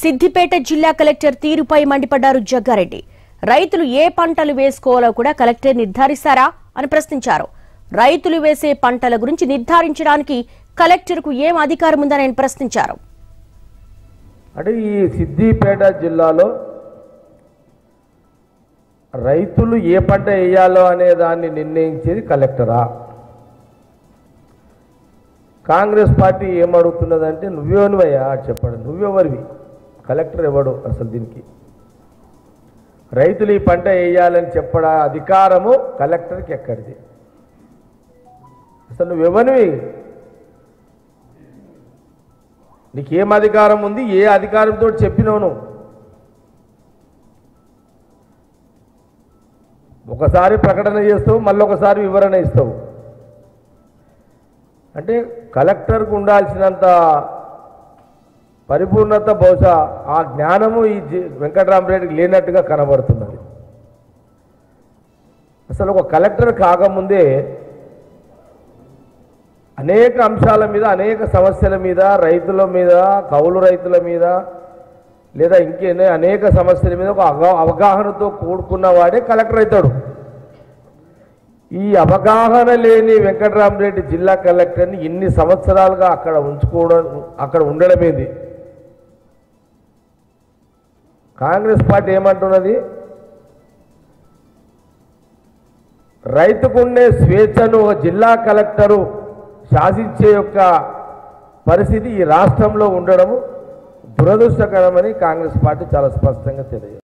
సిద్దిపేట జిల్లా కలెక్టర్ తీరుపై మండిపడ్డారు జగ్గారెడ్డి. రైతులు ఏ పంటలు వేసుకోవాలో కూడా కలెక్టర్ నిర్ధారిస్తారా అని ప్రశ్నించారు. రైతులు వేసే పంటల గురించి నిర్ధారించడానికి కలెక్టర్కు ఏం అధికారం ఉందని ఆయన ప్రశ్నించారు. అంటే ఈ సిద్దిపేట జిల్లాలో రైతులు ఏ పంట వేయాలో అనే దాన్ని నిర్ణయించేది కలెక్టరా? కాంగ్రెస్ పార్టీ ఏమడుగుతున్నదంటే నువ్వెవనివయ్యా చెప్పాడు, నువ్వెవరివి, కలెక్టర్ ఎవడు అసలు? దీనికి రైతులు ఈ పంట వేయాలని చెప్పడా అధికారము కలెక్టర్కి ఎక్కడిది? అసలు నువ్వెవనివి, నీకేం అధికారం ఉంది, ఏ అధికారంతో చెప్పినావు నువ్వు? ఒకసారి ప్రకటన చేస్తావు, మళ్ళొకసారి వివరణ ఇస్తావు. అంటే కలెక్టర్కు ఉండాల్సినంత పరిపూర్ణత బహుశా ఆ జ్ఞానము ఈ వెంకటరామరెడ్డికి లేనట్టుగా కనబడుతున్నది. అసలు ఒక కలెక్టర్ కాకముందే అనేక అంశాల మీద, అనేక సమస్యల మీద, రైతుల మీద, కౌలు రైతుల మీద, లేదా ఇంకేనే అనేక సమస్యల మీద ఒక అవగాహనతో కూడుకున్న వాడే కలెక్టర్ అవుతాడు. ఈ అవగాహన లేని వెంకటరామరెడ్డి జిల్లా కలెక్టర్ని ఇన్ని సంవత్సరాలుగా అక్కడ ఉండడమేది. కాంగ్రెస్ పార్టీ ఏమంటున్నది, రైతుకుండే స్వేచ్ఛను ఒక జిల్లా కలెక్టరు శాసించే యొక్క పరిస్థితి ఈ రాష్ట్రంలో ఉండడము దురదృష్టకరమని కాంగ్రెస్ పార్టీ చాలా స్పష్టంగా తెలియజేస్తుంది.